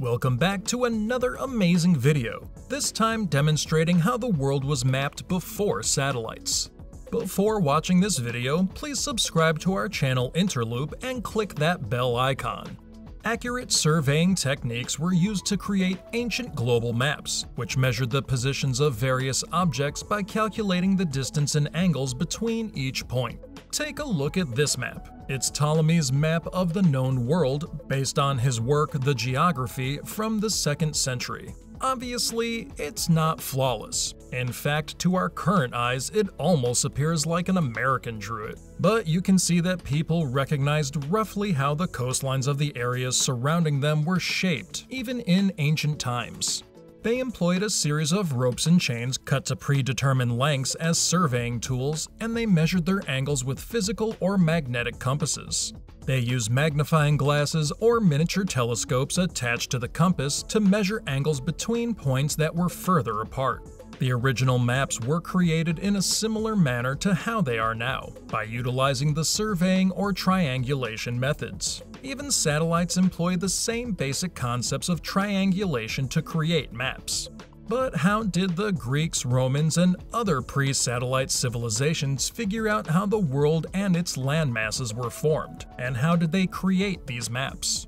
Welcome back to another amazing video, this time demonstrating how the world was mapped before satellites. Before watching this video, please subscribe to our channel Interloop and click that bell icon. Accurate surveying techniques were used to create ancient global maps, which measured the positions of various objects by calculating the distance and angles between each point. Take a look at this map. It's Ptolemy's map of the known world, based on his work The Geography from the 2nd century. Obviously, it's not flawless. In fact, to our current eyes, it almost appears like an American drew it. But you can see that people recognized roughly how the coastlines of the areas surrounding them were shaped, even in ancient times. They employed a series of ropes and chains cut to predetermined lengths as surveying tools, and they measured their angles with physical or magnetic compasses. They used magnifying glasses or miniature telescopes attached to the compass to measure angles between points that were further apart. The original maps were created in a similar manner to how they are now, by utilizing the surveying or triangulation methods. Even satellites employ the same basic concepts of triangulation to create maps. But how did the Greeks, Romans, and other pre-satellite civilizations figure out how the world and its landmasses were formed, and how did they create these maps?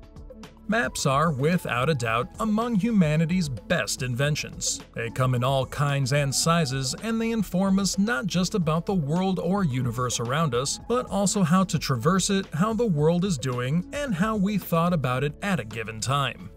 Maps are, without a doubt, among humanity's best inventions. They come in all kinds and sizes, and they inform us not just about the world or universe around us, but also how to traverse it, how the world is doing, and how we thought about it at a given time.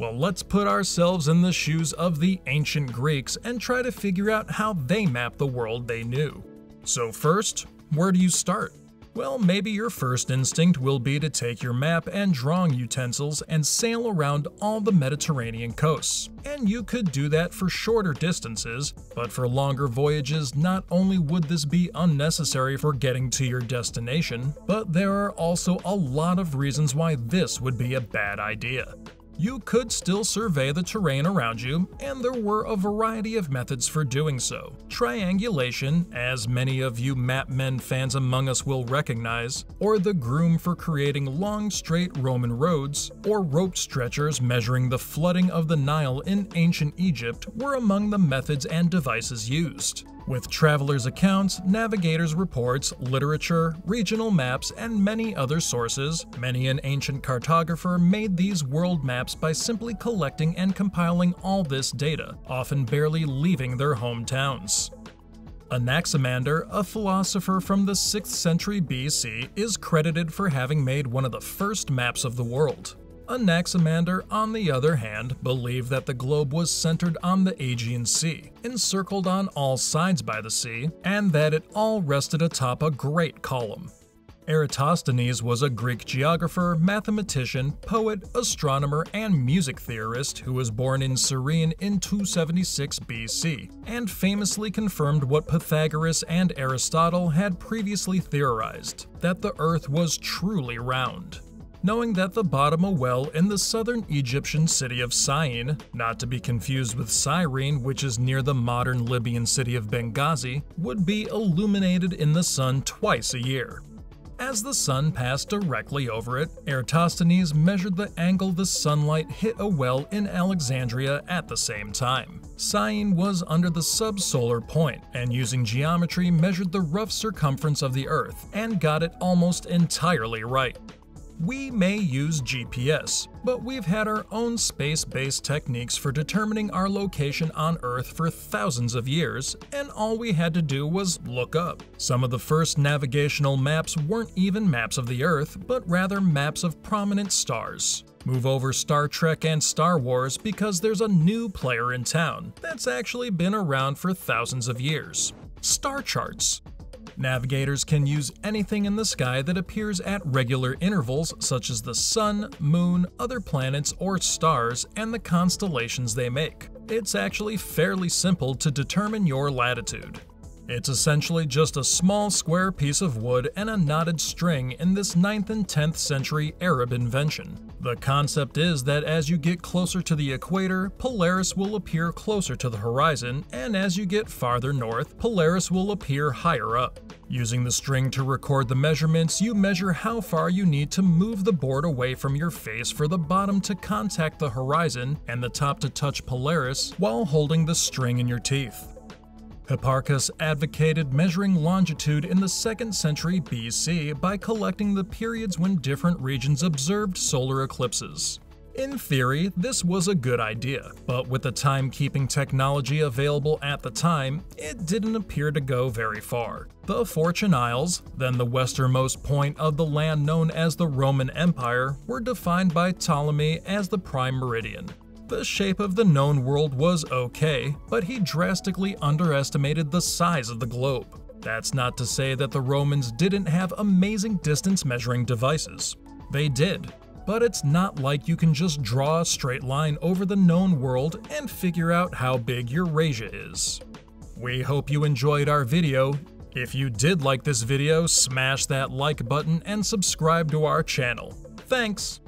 Well, let's put ourselves in the shoes of the ancient Greeks and try to figure out how they mapped the world they knew. So first, where do you start? Well, maybe your first instinct will be to take your map and drawing utensils and sail around all the Mediterranean coasts. And you could do that for shorter distances, but for longer voyages, not only would this be unnecessary for getting to your destination, but there are also a lot of reasons why this would be a bad idea. You could still survey the terrain around you, and there were a variety of methods for doing so. Triangulation, as many of you MapMen fans among us will recognize, or the groom for creating long, straight Roman roads, or rope stretchers measuring the flooding of the Nile in ancient Egypt were among the methods and devices used. With travelers' accounts, navigators' reports, literature, regional maps, and many other sources, many an ancient cartographer made these world maps by simply collecting and compiling all this data, often barely leaving their hometowns. Anaximander, a philosopher from the 6th century BC, is credited for having made one of the first maps of the world. Anaximander, on the other hand, believed that the globe was centered on the Aegean Sea, encircled on all sides by the sea, and that it all rested atop a great column. Eratosthenes was a Greek geographer, mathematician, poet, astronomer, and music theorist who was born in Cyrene in 276 BC, and famously confirmed what Pythagoras and Aristotle had previously theorized, that the Earth was truly round. Knowing that the bottom of a well in the southern Egyptian city of Syene, not to be confused with Cyrene, which is near the modern Libyan city of Benghazi, would be illuminated in the sun twice a year. As the sun passed directly over it, Eratosthenes measured the angle the sunlight hit a well in Alexandria at the same time. Syene was under the subsolar point, and using geometry measured the rough circumference of the Earth, and got it almost entirely right. We may use GPS, but we've had our own space-based techniques for determining our location on Earth for thousands of years, and all we had to do was look up. Some of the first navigational maps weren't even maps of the Earth, but rather maps of prominent stars. Move over Star Trek and Star Wars because there's a new player in town that's actually been around for thousands of years. Star charts. Navigators can use anything in the sky that appears at regular intervals, such as the sun, moon, other planets, or stars, and the constellations they make. It's actually fairly simple to determine your latitude. It's essentially just a small square piece of wood and a knotted string in this 9th and 10th century Arab invention. The concept is that as you get closer to the equator, Polaris will appear closer to the horizon, and as you get farther north, Polaris will appear higher up. Using the string to record the measurements, you measure how far you need to move the board away from your face for the bottom to contact the horizon and the top to touch Polaris while holding the string in your teeth. Hipparchus advocated measuring longitude in the 2nd century BC by collecting the periods when different regions observed solar eclipses. In theory, this was a good idea, but with the timekeeping technology available at the time, it didn't appear to go very far. The Fortune Isles, then the westernmost point of the land known as the Roman Empire, were defined by Ptolemy as the prime meridian. The shape of the known world was okay, but he drastically underestimated the size of the globe. That's not to say that the Romans didn't have amazing distance measuring devices. They did. But it's not like you can just draw a straight line over the known world and figure out how big Eurasia is. We hope you enjoyed our video. If you did like this video, smash that like button and subscribe to our channel. Thanks!